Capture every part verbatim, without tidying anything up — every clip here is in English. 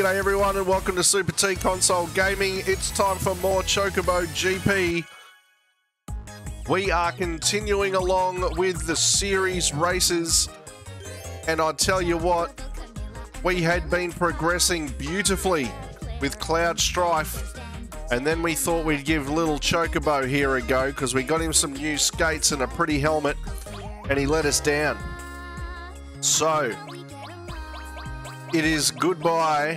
G'day everyone and welcome to Super T Console Gaming. It's time for more Chocobo G P. We are continuing along with the series races, and I tell you what, we had been progressing beautifully with Cloud Strife, and then we thought we'd give little Chocobo here a go because we got him some new skates and a pretty helmet, and he let us down. So it is goodbye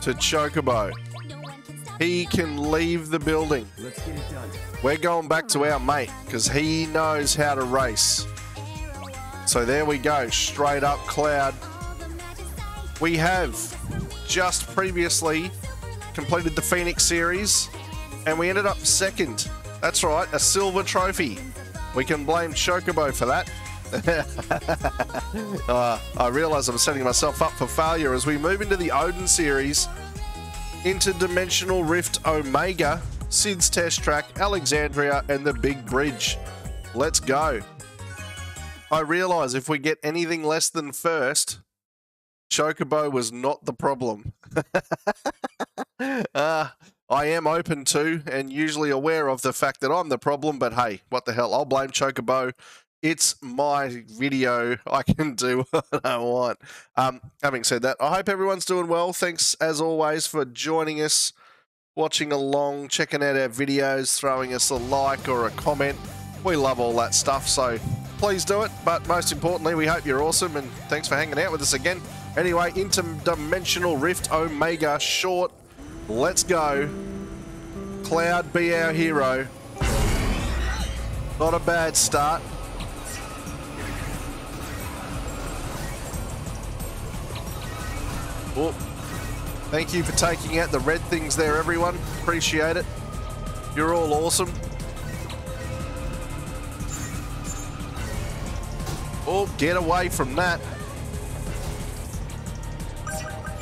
to Chocobo. He can leave the building. Let's get it done. We're going back to our mate because he knows how to race. So there we go, straight up Cloud. We have just previously completed the Phoenix series and we ended up second. That's right, a silver trophy. We can blame Chocobo for that. uh, I realise I'm setting myself up for failure as we move into the Odin series, Interdimensional Rift Omega, Sid's Test Track, Alexandria and the Big Bridge. Let's go. I realise if we get anything less than first, Chocobo was not the problem. uh, I am open to and usually aware of the fact that I'm the problem, but hey, what the hell, I'll blame Chocobo. It's my video. I can do what I want. Um, having said that, I hope everyone's doing well. Thanks, as always, for joining us, watching along, checking out our videos, throwing us a like or a comment. We love all that stuff, so please do it. But most importantly, we hope you're awesome, and thanks for hanging out with us again. Anyway, Interdimensional Rift Omega short. Let's go. Cloud be our hero. Not a bad start. Oh, thank you for taking out the red things there, everyone. Appreciate it. You're all awesome. Oh, get away from that.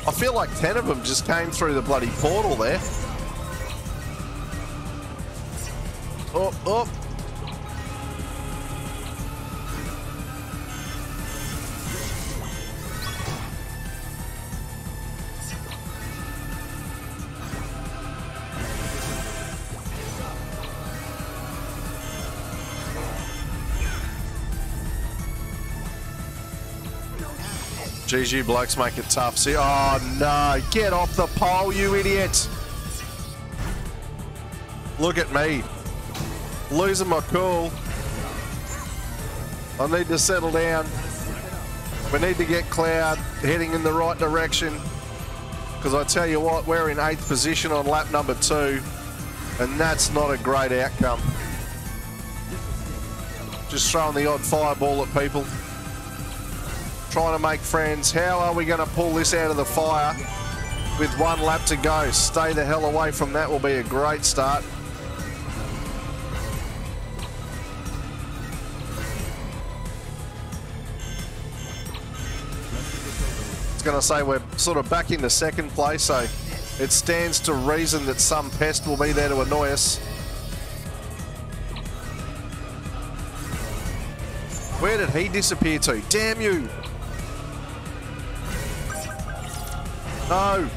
I feel like ten of them just came through the bloody portal there. Oh, oh. Geez, you blokes make it tough. See, oh no, get off the pole, you idiot. Look at me, losing my cool. I need to settle down. We need to get Cloud heading in the right direction because I tell you what, we're in eighth position on lap number two and that's not a great outcome. Just throwing the odd fireball at people. Trying to make friends. How are we going to pull this out of the fire with one lap to go? Stay the hell away from that will be a great start. I was going to say we're sort of back into second place, so it stands to reason that some pest will be there to annoy us. Where did he disappear to? Damn you! No.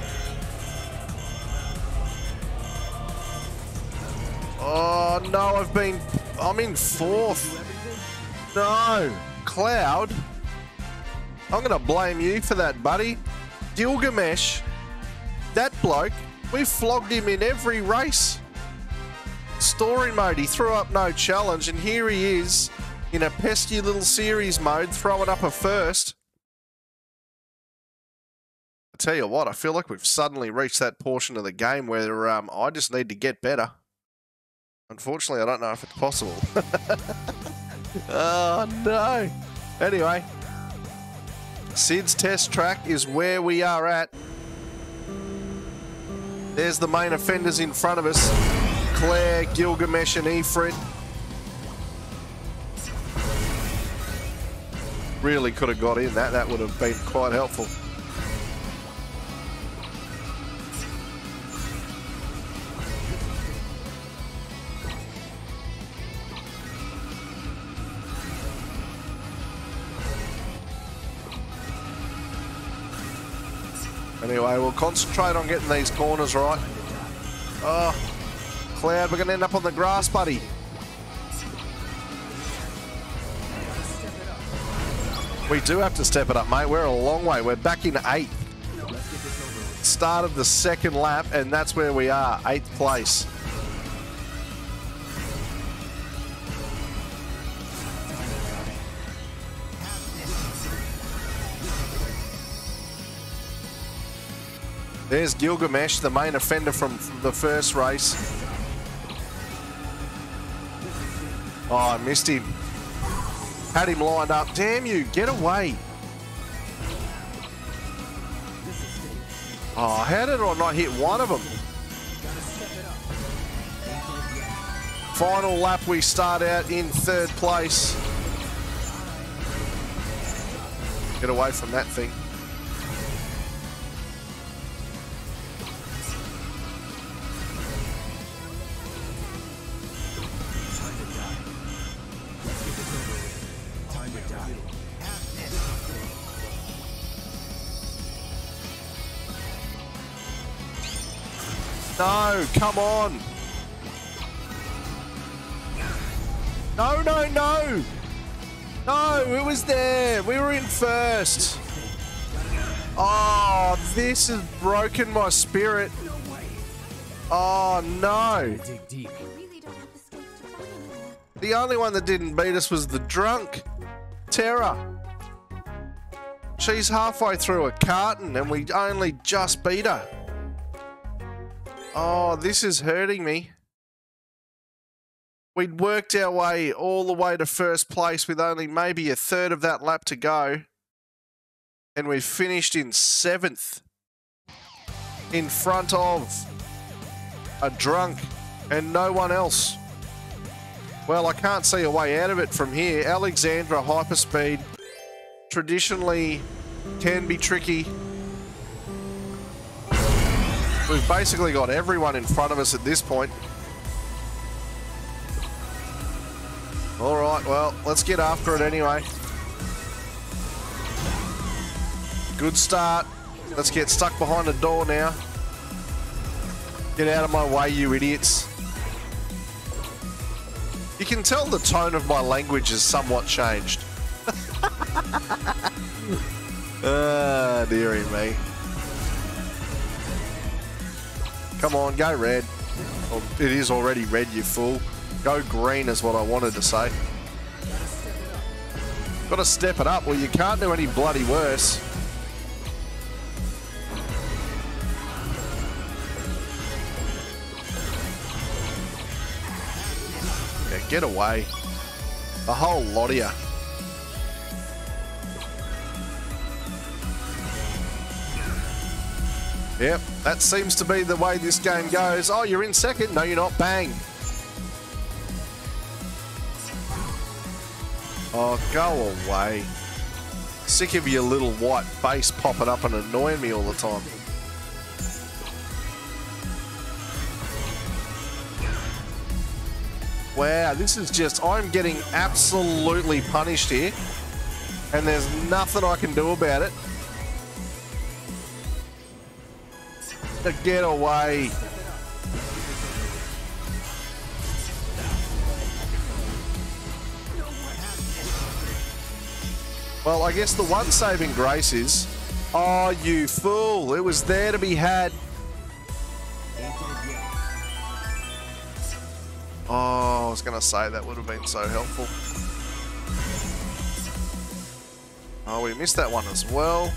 Oh no, I've been, I'm in fourth. No, Cloud, I'm gonna blame you for that, buddy. Gilgamesh, that bloke, we've flogged him in every race. Story mode, he threw up no challenge, and here he is in a pesky little series mode, throwing up a first. I tell you what, I feel like we've suddenly reached that portion of the game where um, I just need to get better. Unfortunately, I don't know if it's possible. Oh, no. Anyway, Sid's Test Track is where we are at. There's the main offenders in front of us. Claire, Gilgamesh and Efrit. Really could have got in that. That would have been quite helpful. Anyway, we'll concentrate on getting these corners right. Oh, Cloud, we're going to end up on the grass, buddy. We do have to step it up, mate. We're a long way. We're back in eighth. Started the second lap, and that's where we are, eighth place. There's Gilgamesh, the main offender from the first race. Oh, I missed him. Had him lined up. Damn you, get away. Oh, how did I not hit one of them? Final lap, we start out in third place. Get away from that thing. No, come on. No, no, no. No, it was there. We were in first. Oh, this has broken my spirit. Oh, no. The only one that didn't beat us was the drunk, Terra. She's halfway through a carton and we only just beat her. Oh, this is hurting me. We'd worked our way all the way to first place with only maybe a third of that lap to go. And we finished in seventh. In front of a drunk and no one else. Well, I can't see a way out of it from here. Alexandria Hyperspeed traditionally can be tricky. We've basically got everyone in front of us at this point. All right, well, let's get after it anyway. Good start. Let's get stuck behind the door now. Get out of my way, you idiots. You can tell the tone of my language has somewhat changed. Ah, dearie me. Come on, go red. Well, it is already red, you fool. Go green is what I wanted to say. Got to step it up. Well, you can't do any bloody worse. Yeah, get away. A whole lot of you. Yep, that seems to be the way this game goes. Oh, you're in second. No, you're not. Bang. Oh, go away. Sick of your little white face popping up and annoying me all the time. Wow, this is just... I'm getting absolutely punished here. And there's nothing I can do about it. To get away. Well, I guess the one saving grace is, oh, you fool, it was there to be had. Oh, I was gonna say that would have been so helpful. Oh, we missed that one as well.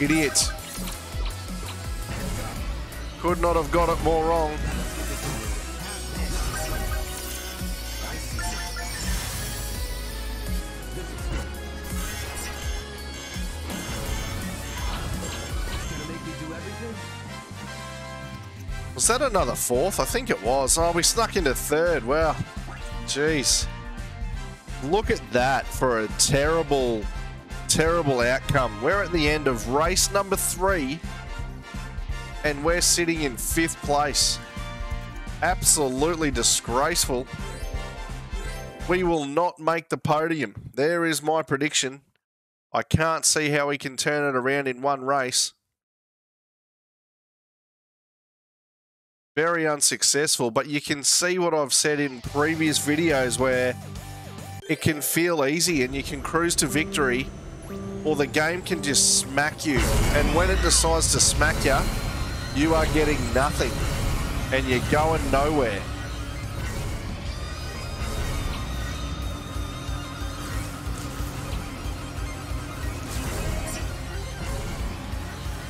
Idiot. Could not have got it more wrong. Was that another fourth? I think it was. Oh, we snuck into third. Wow. Jeez. Look at that for a terrible terrible outcome. We're at the end of race number three, and we're sitting in fifth place. Absolutely disgraceful. We will not make the podium. There is my prediction. I can't see how we can turn it around in one race. Very unsuccessful, but you can see what I've said in previous videos where it can feel easy and you can cruise to victory, or the game can just smack you. And when it decides to smack you, you are getting nothing and you're going nowhere.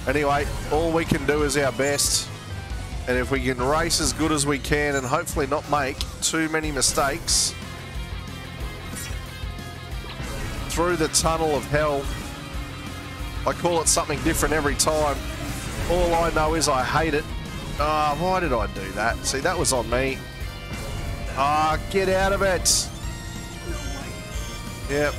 Anyway, all we can do is our best. And if we can race as good as we can and hopefully not make too many mistakes through the tunnel of hell. I call it something different every time. All I know is I hate it. Ah, oh, why did I do that? See, that was on me. Ah, oh, get out of it. Yep.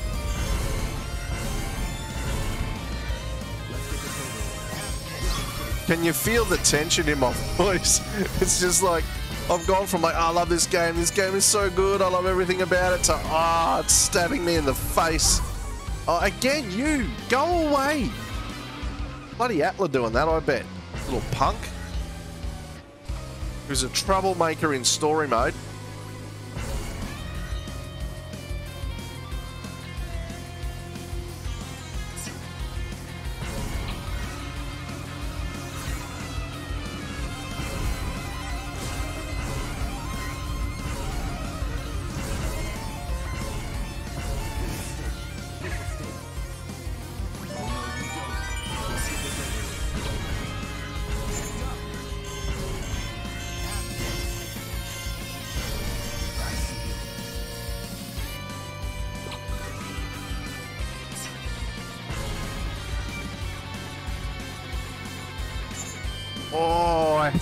Can you feel the tension in my voice? It's just like, I've gone from like, oh, I love this game, this game is so good, I love everything about it, to, ah, oh, it's stabbing me in the face. Oh, again, you, go away. Bloody Atla doing that, I bet. Little punk. Who's a troublemaker in story mode.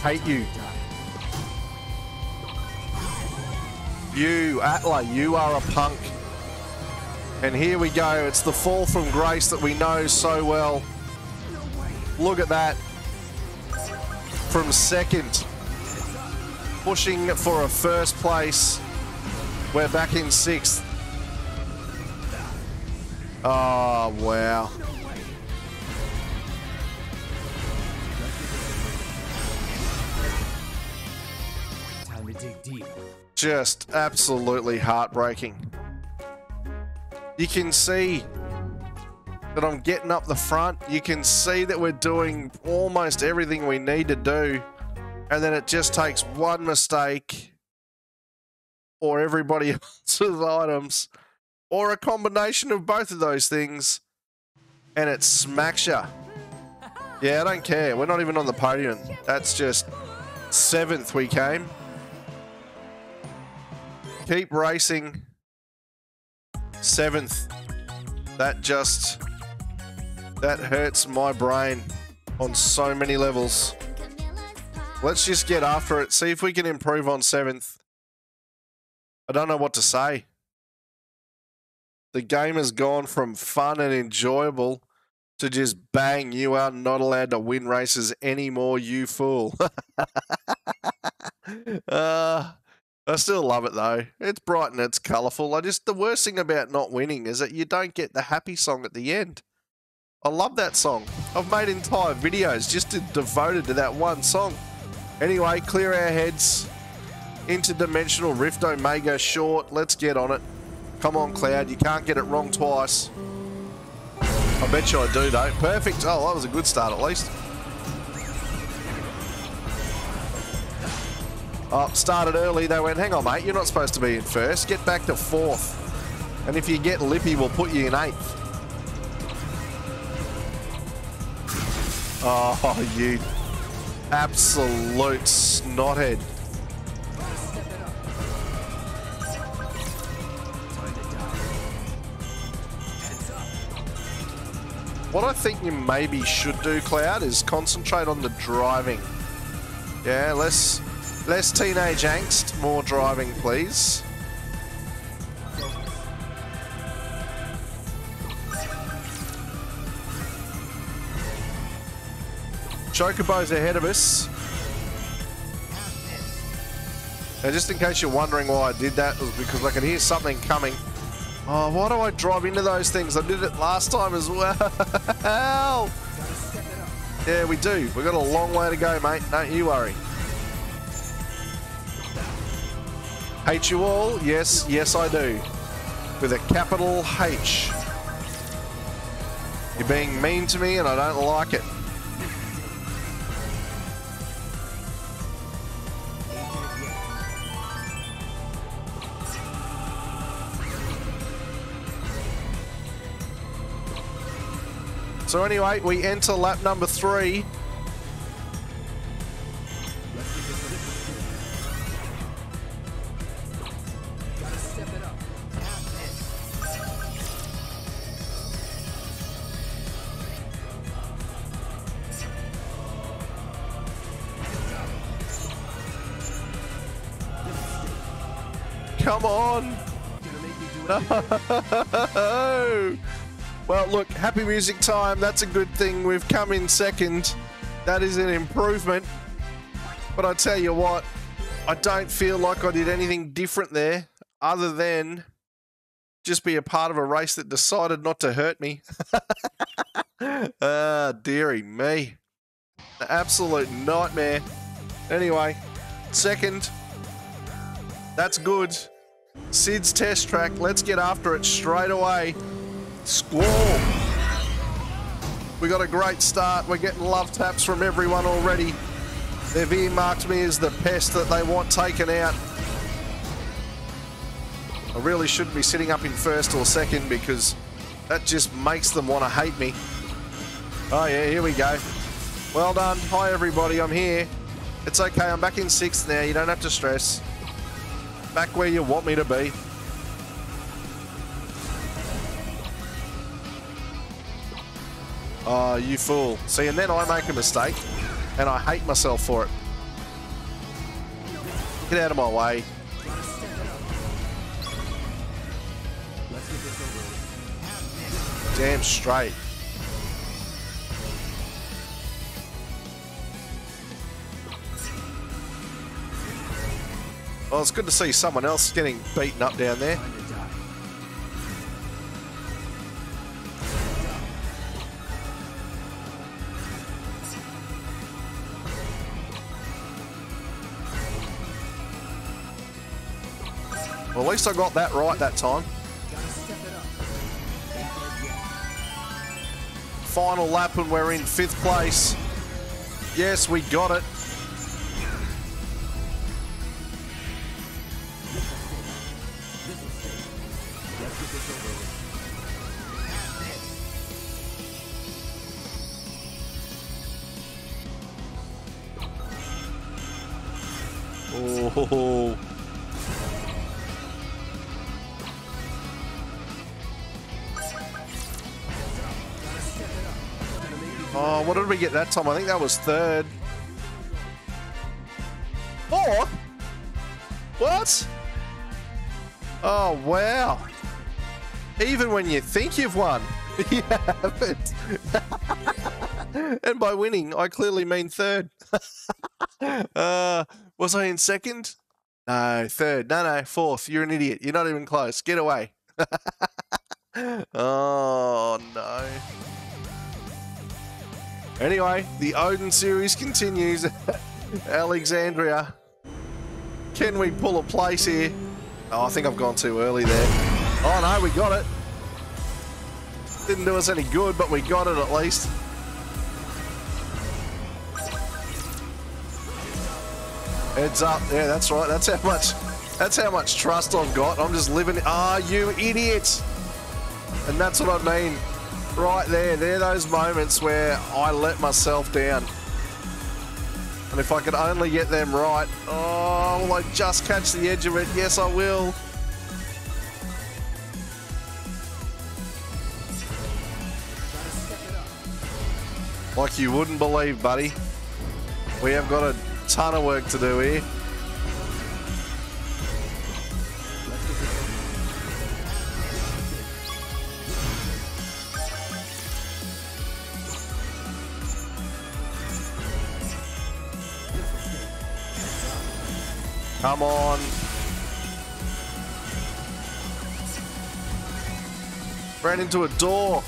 Hate you. You, Atla, you are a punk. And here we go. It's the fall from grace that we know so well. Look at that. From second. Pushing for a first place. We're back in sixth. Oh, wow. Just absolutely heartbreaking. You can see that I'm getting up the front. You can see that we're doing almost everything we need to do. And then it just takes one mistake or everybody else's items or a combination of both of those things and it smacks you. Yeah, I don't care. We're not even on the podium. That's just seventh we came. Keep racing. Seventh. That just... that hurts my brain on so many levels. Let's just get after it. See if we can improve on seventh. I don't know what to say. The game has gone from fun and enjoyable to just bang, you are not allowed to win races anymore, you fool. uh... I still love it though. It's bright and it's colourful. I just, the worst thing about not winning is that you don't get the happy song at the end. I love that song. I've made entire videos just to, devoted to that one song. Anyway, clear our heads. Interdimensional Rift Omega short. Let's get on it. Come on, Cloud. You can't get it wrong twice. I bet you I do though. Perfect. Oh, that was a good start at least. Oh, started early. They went, hang on, mate. You're not supposed to be in first. Get back to fourth. And if you get lippy, we'll put you in eighth. Oh, you absolute snothead. What I think you maybe should do, Cloud, is concentrate on the driving. Yeah, let's... less teenage angst, more driving, please. Chocobo's ahead of us. Now, just in case you're wondering why I did that, it was because I could hear something coming. Oh, why do I drive into those things? I did it last time as well. Yeah, we do. We've got a long way to go, mate. Don't you worry. Hate you all? Yes, yes I do. With a capital H. You're being mean to me and I don't like it. So anyway, we enter lap number three. Come on! No! Well, look, happy music time. That's a good thing. We've come in second. That is an improvement. But I tell you what, I don't feel like I did anything different there other than just be a part of a race that decided not to hurt me. Ah, dearie me. An absolute nightmare. Anyway, second. That's good. Sid's Test Track. Let's get after it straight away. Squall. We got a great start. We're getting love taps from everyone already. They've earmarked me as the pest that they want taken out. I really shouldn't be sitting up in first or second because that just makes them want to hate me. Oh yeah, here we go. Well done. Hi everybody, I'm here. It's okay, I'm back in sixth now. You don't have to stress. Back where you want me to be. Oh, you fool. See, and then I make a mistake, and I hate myself for it. Get out of my way. Damn straight. Well, it's good to see someone else getting beaten up down there. Well, at least I got that right that time. Final lap and we're in fifth place. Yes, we got it. Oh, ho, ho. Oh, what did we get that time? I think that was third. Fourth? What? Oh, wow. Even when you think you've won, you haven't. And by winning, I clearly mean third. uh, was I in second? No, third. No, no, fourth. You're an idiot. You're not even close. Get away. Oh, no. Anyway, the Odin series continues. Alexandria. Can we pull a place here? Oh, I think I've gone too early there. Oh, no, we got it. Didn't do us any good, but we got it at least. Heads up. Yeah, that's right. That's how much, that's how much trust I've got. I'm just living. Ah, oh, you idiot. And that's what I mean. Right there, they're those moments where I let myself down. And if I could only get them right, oh, will I just catch the edge of it? Yes, I will. Like you wouldn't believe, buddy. We have got a ton of work to do here. Come on. Ran into a door.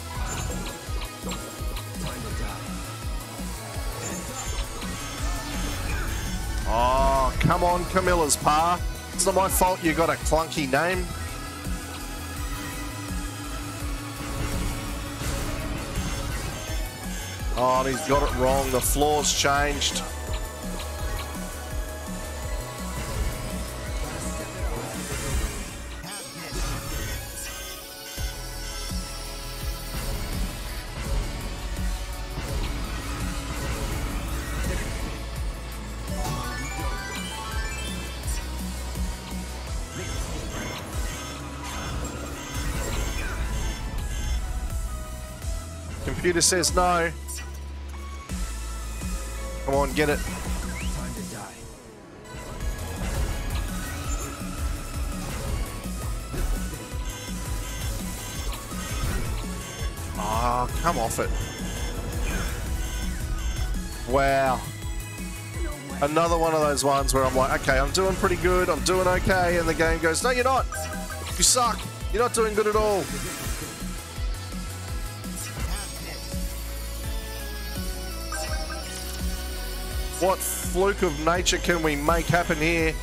Oh, come on, Camilla's Pa. It's not my fault you got a clunky name. Oh, he's got it wrong. The floor's changed. Computer says no. Come on, get it. Time to die. Oh, come off it. Wow. Another one of those ones where I'm like, okay, I'm doing pretty good, I'm doing okay, and the game goes, no, you're not. You suck. You're not doing good at all. What fluke of nature can we make happen here?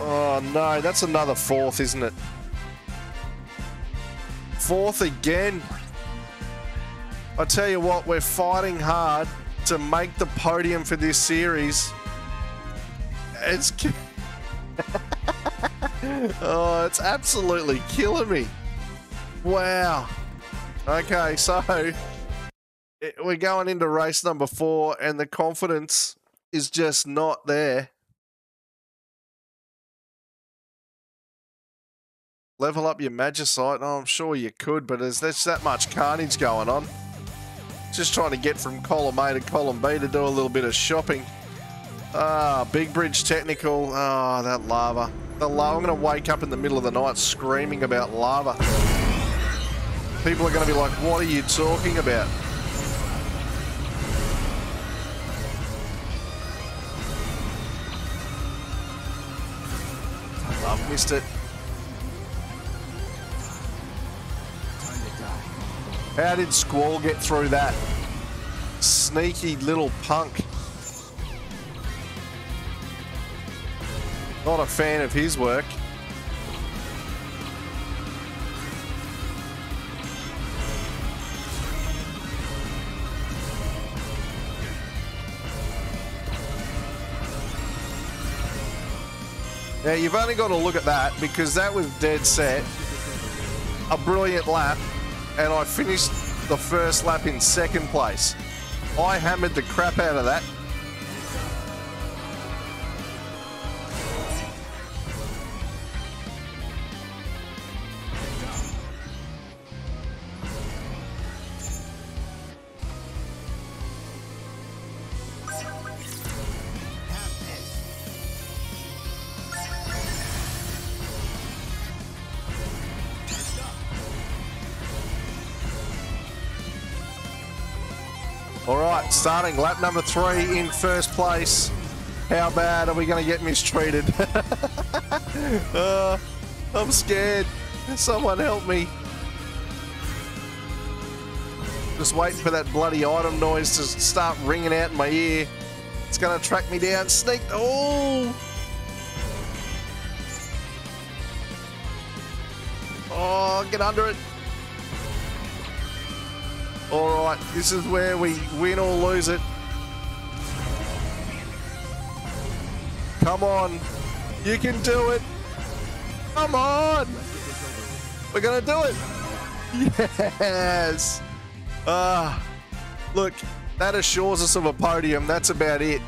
Oh no, that's another fourth, isn't it? Fourth again. I tell you what, we're fighting hard to make the podium for this series. It's oh, it's absolutely killing me. Wow. Okay, so we're going into race number four, and the confidence is just not there. Level up your Magicite. Oh, I'm sure you could, but there's, there's that much carnage going on. Just trying to get from column A to column B to do a little bit of shopping. Ah, Big Bridge technical. Ah, oh, that lava. The lava. I'm going to wake up in the middle of the night screaming about lava. People are going to be like, what are you talking about? I've missed it. How did Squall get through that? Sneaky little punk. Not a fan of his work. Now, you've only got to look at that, because that was dead set. A brilliant lap, and I finished the first lap in second place. I hammered the crap out of that. Starting lap number three in first place. How bad are we going to get mistreated? uh, I'm scared. Someone help me. Just waiting for that bloody item noise to start ringing out in my ear. It's going to track me down. Sneak. Oh! Oh, get under it. All right, this is where we win or lose it. Come on. You can do it. Come on. We're going to do it. Yes. Uh, look, that assures us of a podium. That's about it.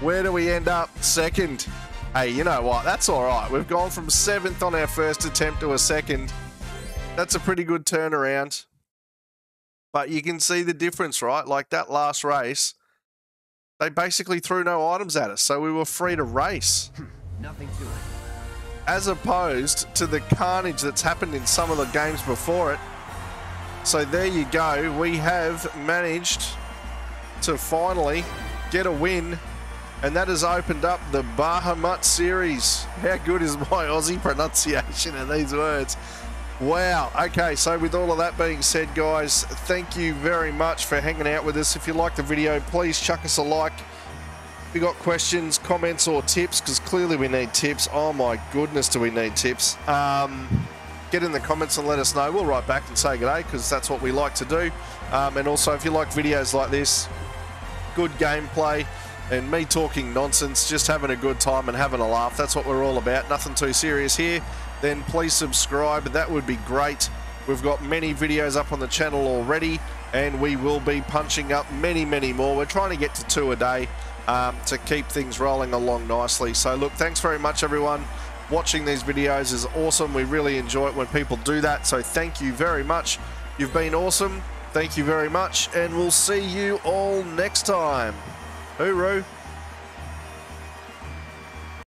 Where do we end up? Second. Hey, you know what? That's all right. We've gone from seventh on our first attempt to a second. That's a pretty good turnaround. But you can see the difference, right? Like that last race, they basically threw no items at us, so we were free to race. Nothing to it. As opposed to the carnage that's happened in some of the games before it. So there you go. We have managed to finally get a win, and that has opened up the Bahamut series. How good is my Aussie pronunciation of these words? Wow. Okay, so with all of that being said, guys, thank you very much for hanging out with us. If you like the video, please chuck us a like. If you got questions, comments, or tips, because clearly we need tips. Oh my goodness, do we need tips? Um, get in the comments and let us know. We'll write back and say good day, because that's what we like to do. Um, and also, if you like videos like this, good gameplay, and me talking nonsense, just having a good time and having a laugh, that's what we're all about. Nothing too serious here. Then please subscribe, that would be great. We've got many videos up on the channel already, and we will be punching up many many more. We're trying to get to two a day um, to keep things rolling along nicely. So look, thanks very much everyone. Watching these videos is awesome. We really enjoy it when people do that, so thank you very much. You've been awesome. Thank you very much, and we'll see you all next time. Hooroo.